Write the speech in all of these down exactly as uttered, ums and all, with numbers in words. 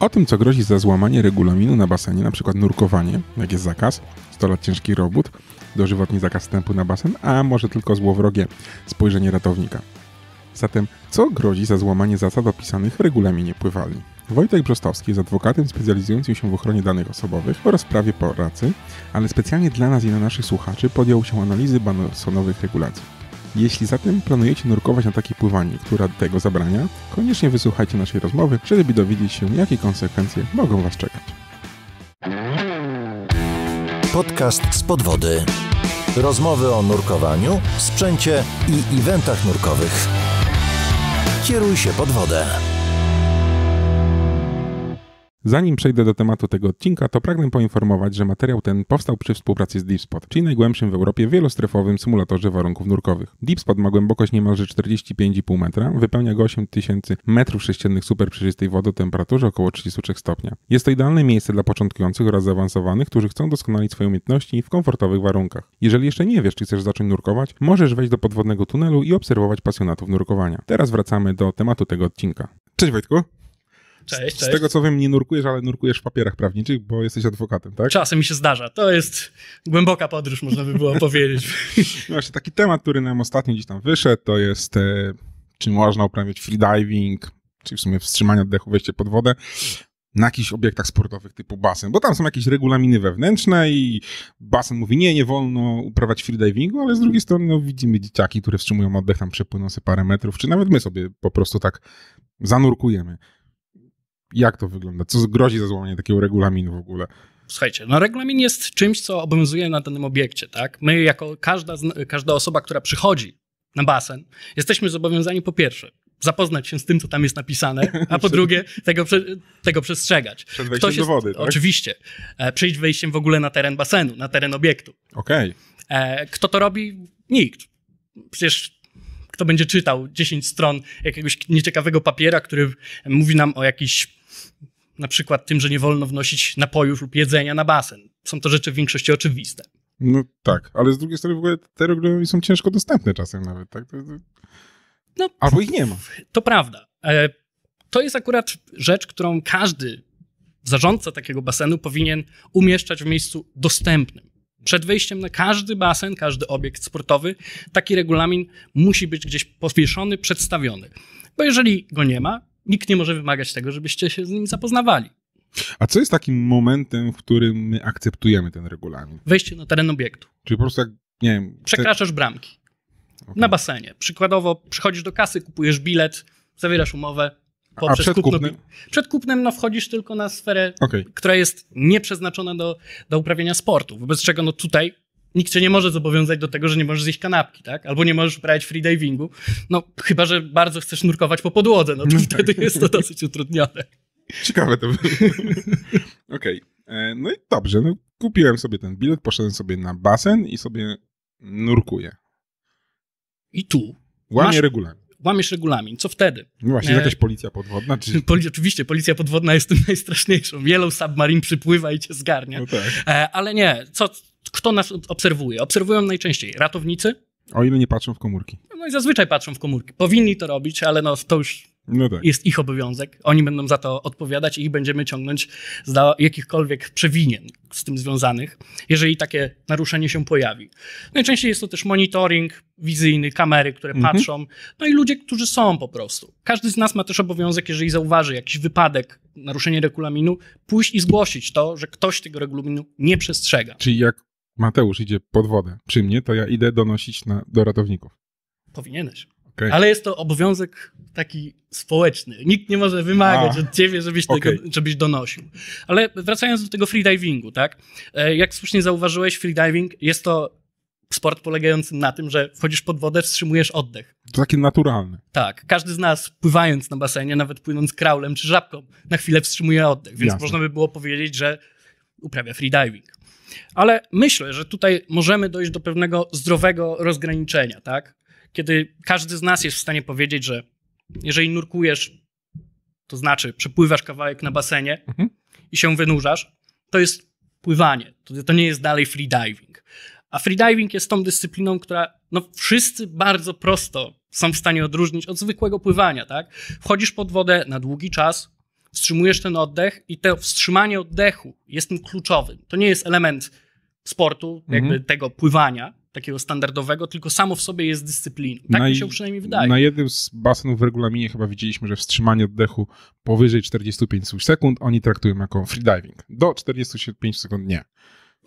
O tym, co grozi za złamanie regulaminu na basenie, np. nurkowanie, jak jest zakaz, sto lat ciężki robót, dożywotni zakaz wstępu na basen, a może tylko złowrogie spojrzenie ratownika. Zatem, co grozi za złamanie zasad opisanych w regulaminie pływalni? Wojtek Brzostowski jest adwokatem specjalizującym się w ochronie danych osobowych oraz prawie pracy, ale specjalnie dla nas i na naszych słuchaczy podjął się analizy basenowych regulacji. Jeśli zatem planujecie nurkować na takiej pływalni, która tego zabrania, koniecznie wysłuchajcie naszej rozmowy, żeby dowiedzieć się, jakie konsekwencje mogą Was czekać. Podcast Spod Wody. Rozmowy o nurkowaniu, sprzęcie i eventach nurkowych. Kieruj się pod wodę. Zanim przejdę do tematu tego odcinka, to pragnę poinformować, że materiał ten powstał przy współpracy z DeepSpot, czyli najgłębszym w Europie wielostrefowym symulatorze warunków nurkowych. DeepSpot ma głębokość niemalże czterdzieści pięć i pół metra, wypełnia go osiem tysięcy metrów sześciennych super przejrzystej wody o temperaturze około trzydzieści trzy stopnia. Jest to idealne miejsce dla początkujących oraz zaawansowanych, którzy chcą doskonalić swoje umiejętności w komfortowych warunkach. Jeżeli jeszcze nie wiesz, czy chcesz zacząć nurkować, możesz wejść do podwodnego tunelu i obserwować pasjonatów nurkowania. Teraz wracamy do tematu tego odcinka. Cześć Wojtku! Cześć, cześć. Z tego co wiem, nie nurkujesz, ale nurkujesz w papierach prawniczych, bo jesteś adwokatem, tak? Czasem mi się zdarza. To jest głęboka podróż, można by było powiedzieć. Właśnie taki temat, który nam ostatnio gdzieś tam wyszedł, to jest e, czy można uprawiać freediving, czyli w sumie wstrzymanie oddechu, wejście pod wodę na jakichś obiektach sportowych typu basen, bo tam są jakieś regulaminy wewnętrzne i basen mówi, nie, nie wolno uprawiać freedivingu, ale z drugiej strony no, widzimy dzieciaki, które wstrzymują oddech, tam przepłyną sobie parę metrów, czy nawet my sobie po prostu tak zanurkujemy. Jak to wygląda? Co grozi za złamanie takiego regulaminu w ogóle? Słuchajcie, no regulamin jest czymś, co obowiązuje na danym obiekcie, tak? My jako każda, każda osoba, która przychodzi na basen, jesteśmy zobowiązani po pierwsze zapoznać się z tym, co tam jest napisane, a po drugie tego, tego przestrzegać. Przed wejściem Ktoś do wody, jest, tak? Oczywiście. Przed wejściem w ogóle na teren basenu, na teren obiektu. Okej. Okay. Kto to robi? Nikt. Przecież... Kto będzie czytał dziesięć stron jakiegoś nieciekawego papiera, który mówi nam o jakiś, na przykład tym, że nie wolno wnosić napojów lub jedzenia na basen. Są to rzeczy w większości oczywiste. No tak, ale z drugiej strony w ogóle te regulaminy są ciężko dostępne czasem nawet, tak? No, albo ich nie ma. To prawda. To jest akurat rzecz, którą każdy zarządca takiego basenu powinien umieszczać w miejscu dostępnym. Przed wejściem na każdy basen, każdy obiekt sportowy, taki regulamin musi być gdzieś powieszony, przedstawiony. Bo jeżeli go nie ma, nikt nie może wymagać tego, żebyście się z nim zapoznawali. A co jest takim momentem, w którym my akceptujemy ten regulamin? Wejście na teren obiektu. Czyli po prostu jak, nie wiem... Przekraczasz te... bramki. Okay. Na basenie. Przykładowo przychodzisz do kasy, kupujesz bilet, zawierasz umowę. A przed kupno... kupnem? Przed kupnem no, wchodzisz tylko na sferę, okay. która jest nieprzeznaczona do, do uprawiania sportu, wobec czego no, tutaj nikt cię nie może zobowiązać do tego, że nie możesz zjeść kanapki, tak? Albo nie możesz uprawiać freedivingu, no chyba, że bardzo chcesz nurkować po podłodze, no to no wtedy tak. Jest to dosyć utrudnione. Ciekawe to było. Okej, okay. No i dobrze, no, kupiłem sobie ten bilet, poszedłem sobie na basen i sobie nurkuję. I tu? Łamie masz... regulamin. Łamiesz regulamin. Co wtedy? No właśnie, jakaś policja podwodna? Czy... Poli oczywiście, policja podwodna jest tym najstraszniejszą. Yellow Submarine przypływa i cię zgarnia. No tak. e, ale nie. Co, kto nas obserwuje? Obserwują najczęściej ratownicy. O ile nie patrzą w komórki. No i zazwyczaj patrzą w komórki. Powinni to robić, ale no, to już no tak. Jest ich obowiązek. Oni będą za to odpowiadać i ich będziemy ciągnąć za jakichkolwiek przewinień z tym związanych, jeżeli takie naruszenie się pojawi. Najczęściej jest to też monitoring wizyjny, kamery, które mhm. patrzą, no i ludzie, którzy są po prostu. Każdy z nas ma też obowiązek, jeżeli zauważy jakiś wypadek, naruszenie regulaminu, pójść i zgłosić to, że ktoś tego regulaminu nie przestrzega. Czyli jak Mateusz idzie pod wodę przy mnie, to ja idę donosić na, do ratowników. Powinieneś. Okay. Ale jest to obowiązek taki społeczny. Nikt nie może wymagać A, od ciebie, żebyś, okay. tego, żebyś donosił. Ale wracając do tego freedivingu, tak? Jak słusznie zauważyłeś, freediving jest to sport polegający na tym, że wchodzisz pod wodę, wstrzymujesz oddech. To takie naturalne. Tak. Każdy z nas, pływając na basenie, nawet płynąc kraulem czy żabką, na chwilę wstrzymuje oddech. Więc Jasne. Można by było powiedzieć, że uprawia freediving. Ale myślę, że tutaj możemy dojść do pewnego zdrowego rozgraniczenia, tak? Kiedy każdy z nas jest w stanie powiedzieć, że jeżeli nurkujesz, to znaczy przepływasz kawałek na basenie mhm. i się wynurzasz, to jest pływanie, to, to nie jest dalej freediving. A freediving jest tą dyscypliną, która no, wszyscy bardzo prosto są w stanie odróżnić od zwykłego pływania. Tak? Wchodzisz pod wodę na długi czas, wstrzymujesz ten oddech i to wstrzymanie oddechu jest tym kluczowym. To nie jest element sportu, jakby mhm. tego pływania, takiego standardowego, tylko samo w sobie jest dyscypliną. Tak na, mi się przynajmniej wydaje. Na jednym z basenów w regulaminie chyba widzieliśmy, że wstrzymanie oddechu powyżej czterdziestu pięciu sekund oni traktują jako freediving. Do czterdziestu pięciu sekund nie.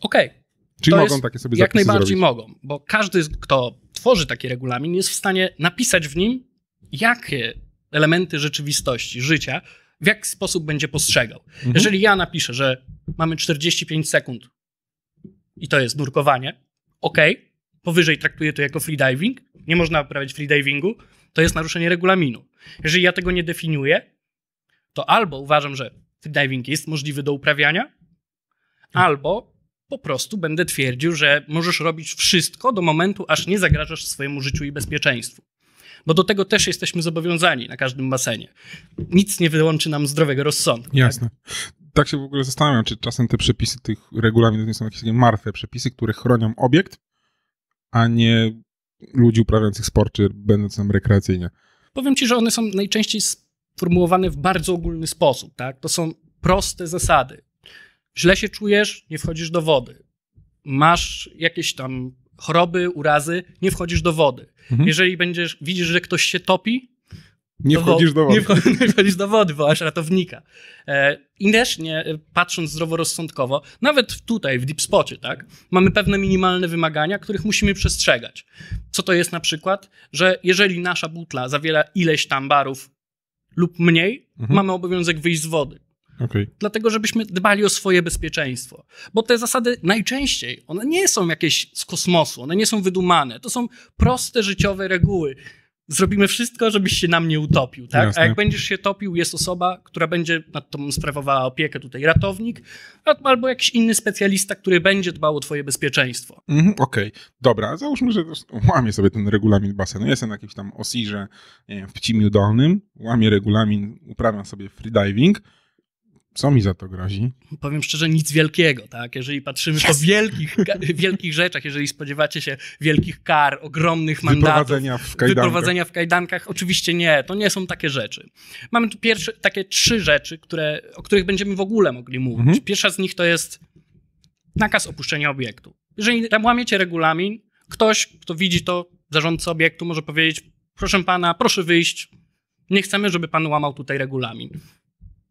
Okej. Okay. Czyli mogą takie sobie jak najbardziej zrobić. Mogą, bo każdy, kto tworzy taki regulamin, jest w stanie napisać w nim, jakie elementy rzeczywistości, życia, w jaki sposób będzie postrzegał. Mhm. Jeżeli ja napiszę, że mamy czterdzieści pięć sekund i to jest nurkowanie, ok, powyżej traktuję to jako freediving, nie można uprawiać freedivingu, to jest naruszenie regulaminu. Jeżeli ja tego nie definiuję, to albo uważam, że freediving jest możliwy do uprawiania, mhm. albo po prostu będę twierdził, że możesz robić wszystko do momentu, aż nie zagrażasz swojemu życiu i bezpieczeństwu. Bo do tego też jesteśmy zobowiązani na każdym basenie. Nic nie wyłączy nam zdrowego rozsądku. Jasne. Tak, tak się w ogóle zastanawiam, czy czasem te przepisy tych regulaminów nie są jakieś takie martwe przepisy, które chronią obiekt, a nie ludzi uprawiających sport, czy będąc tam rekreacyjnie. Powiem ci, że one są najczęściej sformułowane w bardzo ogólny sposób. Tak? To są proste zasady. Źle się czujesz, nie wchodzisz do wody. Masz jakieś tam choroby, urazy, nie wchodzisz do wody. Mhm. Jeżeli będziesz, widzisz, że ktoś się topi, nie, to wchodzisz, wo do wody. Nie, wch nie wchodzisz do wody, wołasz ratownika. E, I też nie, patrząc zdroworozsądkowo, nawet tutaj w DeepSpocie, tak, mamy pewne minimalne wymagania, których musimy przestrzegać. Co to jest na przykład? Że jeżeli nasza butla zawiera ileś tam barów lub mniej, mhm. mamy obowiązek wyjść z wody. Okay. Dlatego, żebyśmy dbali o swoje bezpieczeństwo. Bo te zasady najczęściej, one nie są jakieś z kosmosu, one nie są wydumane. To są proste, życiowe reguły. Zrobimy wszystko, żebyś się nam nie utopił. Tak? Jasne. A jak będziesz się topił, jest osoba, która będzie nad tobą sprawowała opiekę, tutaj ratownik, albo jakiś inny specjalista, który będzie dbał o twoje bezpieczeństwo. Mm, Okej, okay. Dobra, załóżmy, że łamie sobie ten regulamin basenu. Jestem na jakimś tam osirze, nie wiem, w Pcimiu Dolnym, łamie regulamin, uprawiam sobie freediving. Co mi za to grozi? Powiem szczerze, nic wielkiego, tak? Jeżeli patrzymy yes. po wielkich, wielkich rzeczach, jeżeli spodziewacie się wielkich kar, ogromnych mandatów, wyprowadzenia w kajdankach. wyprowadzenia w kajdankach, oczywiście nie, to nie są takie rzeczy. Mamy tu pierwsze, takie trzy rzeczy, które, o których będziemy w ogóle mogli mówić. Mhm. Pierwsza z nich to jest nakaz opuszczenia obiektu. Jeżeli tam łamiecie regulamin, ktoś, kto widzi to, zarządca obiektu może powiedzieć, proszę pana, proszę wyjść, nie chcemy, żeby pan łamał tutaj regulamin.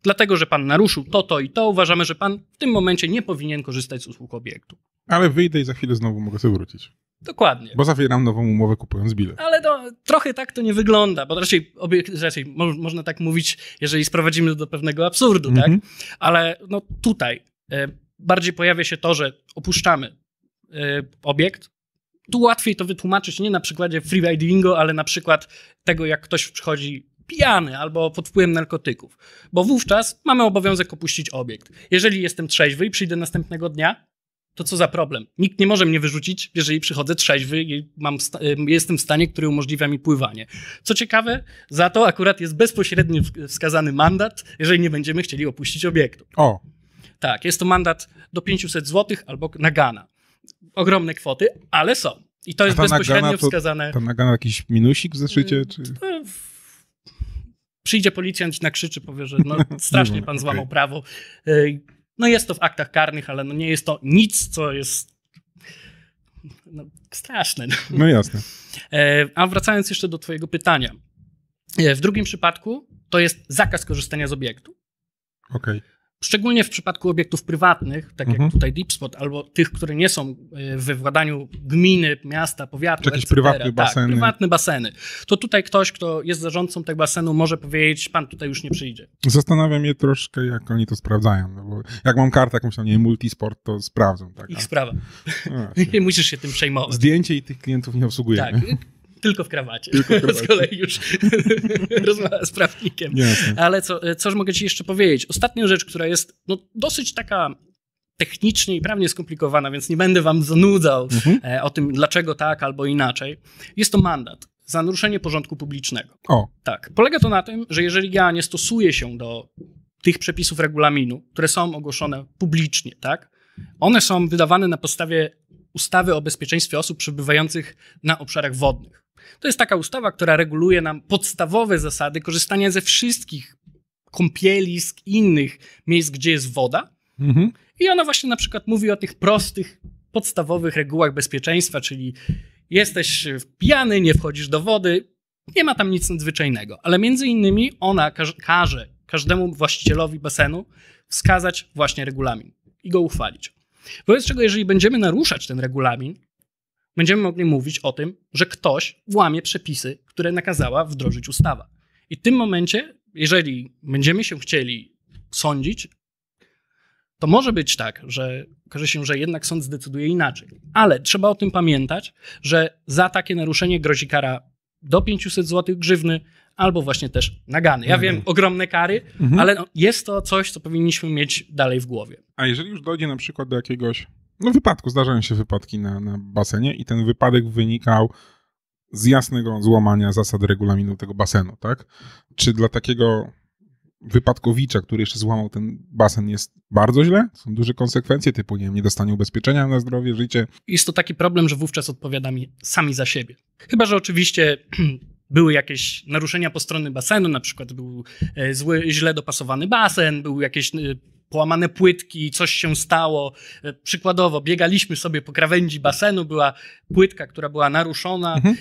Dlatego, że pan naruszył to, to i to, uważamy, że pan w tym momencie nie powinien korzystać z usług obiektu. Ale wyjdę i za chwilę znowu mogę sobie wrócić. Dokładnie. Bo zawieram nową umowę, kupując bilet. Ale no, trochę tak to nie wygląda, bo raczej, obiekt, raczej mo można tak mówić, jeżeli sprowadzimy to do pewnego absurdu, mhm. tak? Ale no tutaj y, bardziej pojawia się to, że opuszczamy y, obiekt. Tu łatwiej to wytłumaczyć nie na przykładzie freedivingu, ale na przykład tego, jak ktoś przychodzi pijany albo pod wpływem narkotyków, bo wówczas mamy obowiązek opuścić obiekt. Jeżeli jestem trzeźwy i przyjdę następnego dnia, to co za problem? Nikt nie może mnie wyrzucić, jeżeli przychodzę trzeźwy i mam jestem w stanie, który umożliwia mi pływanie. Co ciekawe, za to akurat jest bezpośrednio wskazany mandat, jeżeli nie będziemy chcieli opuścić obiektu. O. Tak, jest to mandat do pięciuset złotych albo nagana. Ogromne kwoty, ale są. I to jest bezpośrednio wskazane. To nagana jakiś minusik w zeszycie? Czy... Przyjdzie policjant i nakrzyczy, powie, że no, strasznie pan złamał okay. prawo. No jest to w aktach karnych, ale no nie jest to nic, co jest no, straszne. No jasne. A wracając jeszcze do twojego pytania. W drugim przypadku to jest zakaz korzystania z obiektu. Okej. Okay. Szczególnie w przypadku obiektów prywatnych, tak mhm. jak tutaj DeepSpot, albo tych, które nie są we władaniu gminy, miasta, powiatu, jakieś prywatne tak, baseny. prywatne baseny. To tutaj ktoś, kto jest zarządcą tego basenu, może powiedzieć, pan tutaj już nie przyjdzie. Zastanawiam się troszkę, jak oni to sprawdzają. No bo jak mam kartę jakąś tam, nie wiem, multisport, to sprawdzą. Tak? Ich sprawa. Nie musisz się tym przejmować. Zdjęcie i tych klientów nie obsługujemy. Tak. Tylko w krawacie. Tylko w krawacie. Z kolei już rozmawiam z prawnikiem. Jasne. Ale co, coś mogę ci jeszcze powiedzieć. Ostatnia rzecz, która jest no, dosyć taka technicznie i prawnie skomplikowana, więc nie będę wam zanudzał mhm. e, o tym, dlaczego tak albo inaczej. Jest to mandat za naruszenie porządku publicznego. O. Tak. Polega to na tym, że jeżeli ja nie stosuję się do tych przepisów regulaminu, które są ogłoszone publicznie, tak, one są wydawane na podstawie ustawy o bezpieczeństwie osób przebywających na obszarach wodnych. To jest taka ustawa, która reguluje nam podstawowe zasady korzystania ze wszystkich kąpielisk i innych miejsc, gdzie jest woda. Mhm. I ona właśnie na przykład mówi o tych prostych, podstawowych regułach bezpieczeństwa, czyli jesteś pijany, nie wchodzisz do wody, nie ma tam nic nadzwyczajnego. Ale między innymi ona każe, każe każdemu właścicielowi basenu wskazać właśnie regulamin i go uchwalić. Wobec czego, jeżeli będziemy naruszać ten regulamin, będziemy mogli mówić o tym, że ktoś łamie przepisy, które nakazała wdrożyć ustawa. I w tym momencie, jeżeli będziemy się chcieli sądzić, to może być tak, że okaże się, że jednak sąd zdecyduje inaczej. Ale trzeba o tym pamiętać, że za takie naruszenie grozi kara do pięćset złotych grzywny albo właśnie też nagany. Ja wiem, ogromne kary, mhm. ale no, jest to coś, co powinniśmy mieć dalej w głowie. A jeżeli już dojdzie na przykład do jakiegoś no, wypadku, zdarzają się wypadki na, na basenie i ten wypadek wynikał z jasnego złamania zasad regulaminu tego basenu, tak? Czy dla takiego wypadkowicza, który jeszcze złamał ten basen, jest bardzo źle? Są duże konsekwencje typu, nie wiem, niedostanie ubezpieczenia na zdrowie, życie. Jest to taki problem, że wówczas odpowiadamy sami za siebie. Chyba że oczywiście były jakieś naruszenia po stronie basenu, na przykład był zły, źle dopasowany basen, były jakieś połamane płytki, coś się stało. Przykładowo biegaliśmy sobie po krawędzi basenu, była płytka, która była naruszona mhm.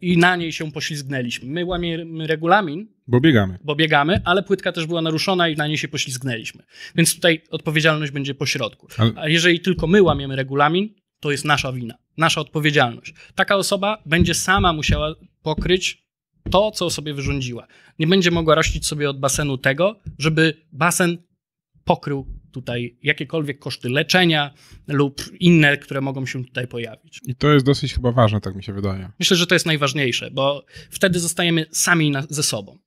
i na niej się poślizgnęliśmy. My łamiemy regulamin, bo biegamy. Bo biegamy, ale płytka też była naruszona i na niej się poślizgnęliśmy. Więc tutaj odpowiedzialność będzie pośrodku. Ale... A jeżeli tylko my łamiemy regulamin, to jest nasza wina, nasza odpowiedzialność. Taka osoba będzie sama musiała pokryć to, co sobie wyrządziła. Nie będzie mogła rościć sobie od basenu tego, żeby basen pokrył tutaj jakiekolwiek koszty leczenia lub inne, które mogą się tutaj pojawić. I to jest dosyć chyba ważne, tak mi się wydaje. Myślę, że to jest najważniejsze, bo wtedy zostajemy sami na, ze sobą.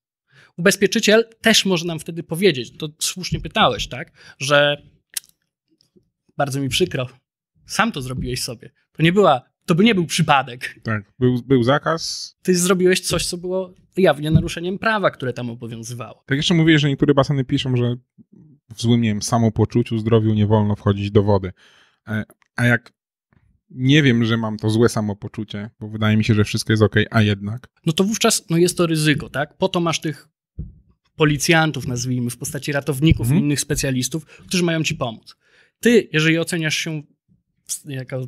Ubezpieczyciel też może nam wtedy powiedzieć, to słusznie pytałeś, tak, że bardzo mi przykro, sam to zrobiłeś sobie. To nie była To by nie był przypadek. Tak, był, był zakaz. Ty zrobiłeś coś, co było jawnie naruszeniem prawa, które tam obowiązywało. Tak jeszcze mówię, że niektóre baseny piszą, że w złym, nie wiem, samopoczuciu, zdrowiu nie wolno wchodzić do wody. A jak nie wiem, że mam to złe samopoczucie, bo wydaje mi się, że wszystko jest okej, a jednak. No to wówczas no jest to ryzyko, tak? Po to masz tych policjantów, nazwijmy, w postaci ratowników hmm. i innych specjalistów, którzy mają ci pomóc. Ty, jeżeli oceniasz się jako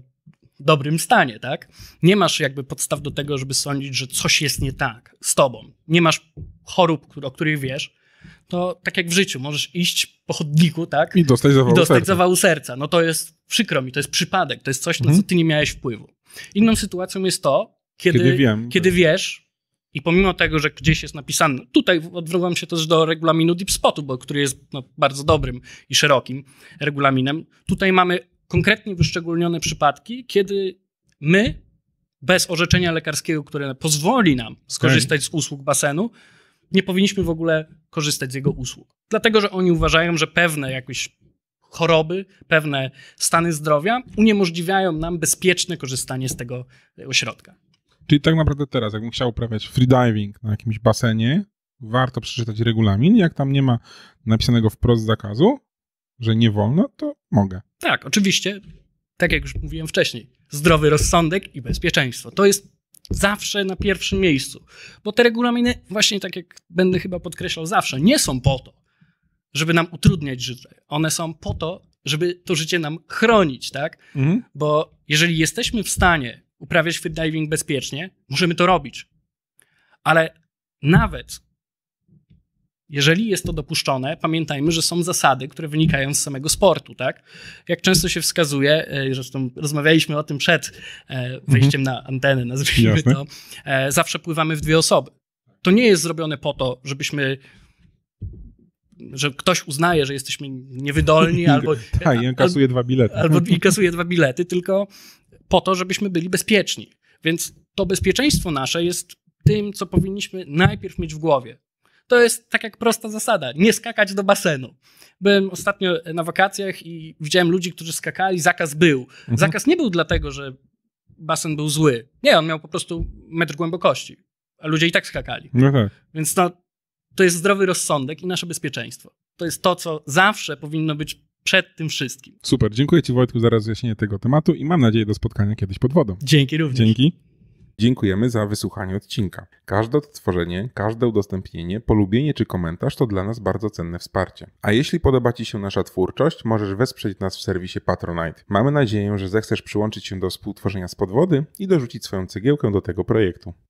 dobrym stanie, tak? Nie masz jakby podstaw do tego, żeby sądzić, że coś jest nie tak z tobą. Nie masz chorób, o których wiesz, to tak jak w życiu, możesz iść po chodniku, tak? I dostać zawału, I dostać serca. zawału serca. No to jest, przykro mi, to jest przypadek, to jest coś, mhm. na co ty nie miałeś wpływu. Inną sytuacją jest to, kiedy, kiedy, wiem, kiedy wiesz i pomimo tego, że gdzieś jest napisane, tutaj odwołam się też do regulaminu DeepSpotu, bo który jest no, bardzo dobrym i szerokim regulaminem, tutaj mamy konkretnie wyszczególnione przypadki, kiedy my, bez orzeczenia lekarskiego, które pozwoli nam skorzystać z usług basenu, nie powinniśmy w ogóle korzystać z jego usług. Dlatego, że oni uważają, że pewne jakieś choroby, pewne stany zdrowia uniemożliwiają nam bezpieczne korzystanie z tego ośrodka. Czyli tak naprawdę teraz, jakbym chciał uprawiać freediving na jakimś basenie, warto przeczytać regulamin. Jak tam nie ma napisanego wprost zakazu, że nie wolno, to mogę. Tak, oczywiście, tak jak już mówiłem wcześniej, zdrowy rozsądek i bezpieczeństwo. To jest zawsze na pierwszym miejscu, bo te regulaminy, właśnie tak jak będę chyba podkreślał zawsze, nie są po to, żeby nam utrudniać życie. One są po to, żeby to życie nam chronić, tak? Mhm. Bo jeżeli jesteśmy w stanie uprawiać freediving bezpiecznie, możemy to robić, ale nawet jeżeli jest to dopuszczone, pamiętajmy, że są zasady, które wynikają z samego sportu, tak? Jak często się wskazuje, zresztą rozmawialiśmy o tym przed wejściem na antenę, nazwijmy Jasne. to, zawsze pływamy w dwie osoby. To nie jest zrobione po to, żebyśmy, że ktoś uznaje, że jesteśmy niewydolni albo... Tak, i kasuje dwa bilety. Albo i kasuje dwa bilety, tylko po to, żebyśmy byli bezpieczni. Więc to bezpieczeństwo nasze jest tym, co powinniśmy najpierw mieć w głowie. To jest tak jak prosta zasada, nie skakać do basenu. Byłem ostatnio na wakacjach i widziałem ludzi, którzy skakali, zakaz był. Mhm. Zakaz nie był dlatego, że basen był zły. Nie, on miał po prostu metr głębokości, a ludzie i tak skakali. Mhm. Więc no, to jest zdrowy rozsądek i nasze bezpieczeństwo. To jest to, co zawsze powinno być przed tym wszystkim. Super, dziękuję ci Wojtku za rozjaśnienie tego tematu i mam nadzieję do spotkania kiedyś pod wodą. Dzięki również. Dzięki. Dziękujemy za wysłuchanie odcinka. Każde odtworzenie, każde udostępnienie, polubienie czy komentarz to dla nas bardzo cenne wsparcie. A jeśli podoba Ci się nasza twórczość, możesz wesprzeć nas w serwisie Patronite. Mamy nadzieję, że zechcesz przyłączyć się do współtworzenia Spod Wody i dorzucić swoją cegiełkę do tego projektu.